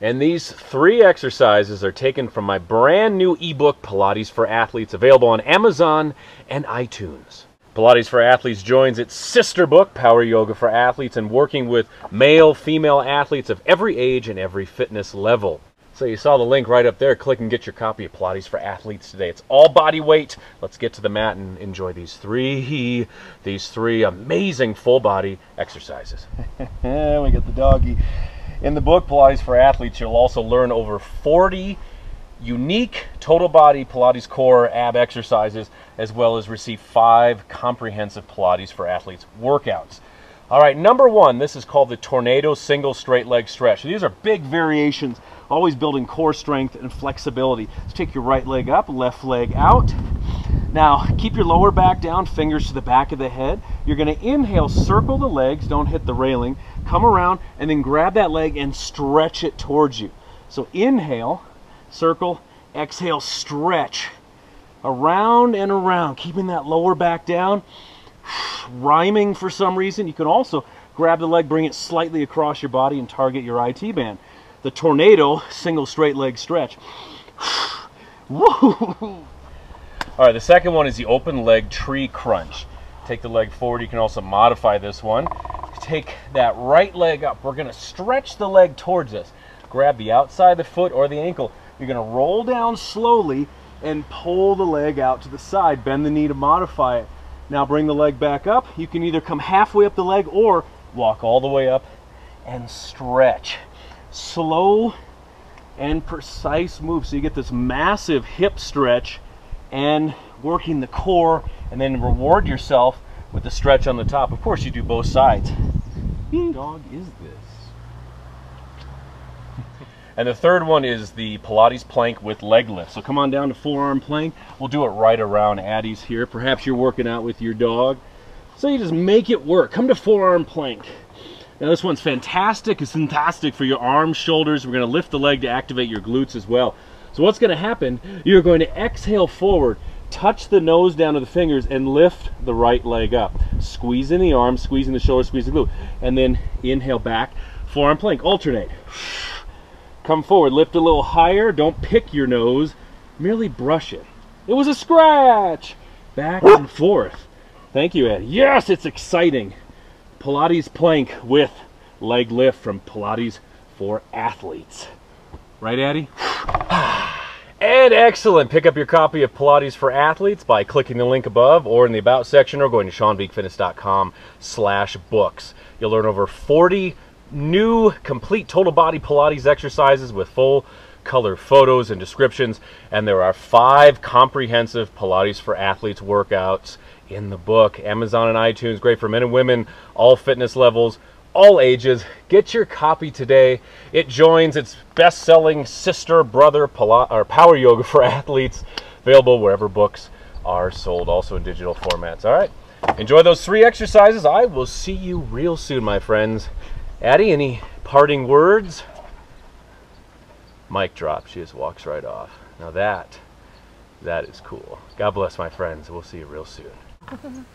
And these three exercises are taken from my brand new ebook, Pilates for Athletes, available on Amazon and iTunes. Pilates for Athletes joins its sister book, Power Yoga for Athletes, and working with male, female athletes of every age and every fitness level. So you saw the link right up there. Click and get your copy of Pilates for Athletes today. It's all body weight. Let's get to the mat and enjoy these three amazing full body exercises. We get the doggy. In the book, Pilates for Athletes, you'll also learn over 40 unique total body Pilates core ab exercises, as well as receive 5 comprehensive Pilates for Athletes workouts. All right, number one, this is called the Tornado Single Straight Leg Stretch. These are big variations, always building core strength and flexibility. Let's take your right leg up, left leg out. Now, keep your lower back down, fingers to the back of the head. You're gonna inhale, circle the legs, don't hit the railing, come around, and then grab that leg and stretch it towards you. So inhale, circle, exhale, stretch. Around and around, keeping that lower back down. Rhyming for some reason. You can also grab the leg, bring it slightly across your body, and target your IT band. The Tornado Single Straight Leg Stretch. Woo! All right, the second one is the open leg tree crunch. Take the leg forward. You can also modify this one. Take that right leg up. We're going to stretch the leg towards us. Grab the outside of the foot or the ankle. You're going to roll down slowly and pull the leg out to the side. Bend the knee to modify it. Now bring the leg back up. You can either come halfway up the leg or walk all the way up and stretch. Slow and precise move. So you get this massive hip stretch and working the core, and then reward yourself with the stretch on the top. Of course, you do both sides. What dog is this? And the third one is the Pilates plank with leg lift. So come on down to forearm plank. We'll do it right around Addie's here. Perhaps you're working out with your dog. So you just make it work. Come to forearm plank. Now this one's fantastic. It's fantastic for your arms, shoulders. We're gonna lift the leg to activate your glutes as well. So what's going to happen, you're going to exhale forward, touch the nose down to the fingers, and lift the right leg up. Squeeze in the arm, squeeze in the shoulder, squeeze the glute. And then inhale back, forearm plank, alternate. Come forward, lift a little higher, don't pick your nose, merely brush it. It was a scratch! Back and forth. Thank you, Ed. Yes, it's exciting. Pilates plank with leg lift from Pilates for Athletes. Right, Addie? And excellent. Pick up your copy of Pilates for Athletes by clicking the link above or in the About section, or going to seanbeakfitness.com/books. You'll learn over 40 new complete total body Pilates exercises with full color photos and descriptions. And there are 5 comprehensive Pilates for Athletes workouts in the book. Amazon and iTunes, great for men and women, all fitness levels, all ages. Get your copy today. It joins its best-selling sister, brother, Power Yoga for Athletes, available wherever books are sold, also in digital formats. All right, enjoy those 3 exercises. I will see you real soon, my friends. Addie, any parting words? Mic drop. She just walks right off. Now that is cool. God bless, my friends. We'll see you real soon.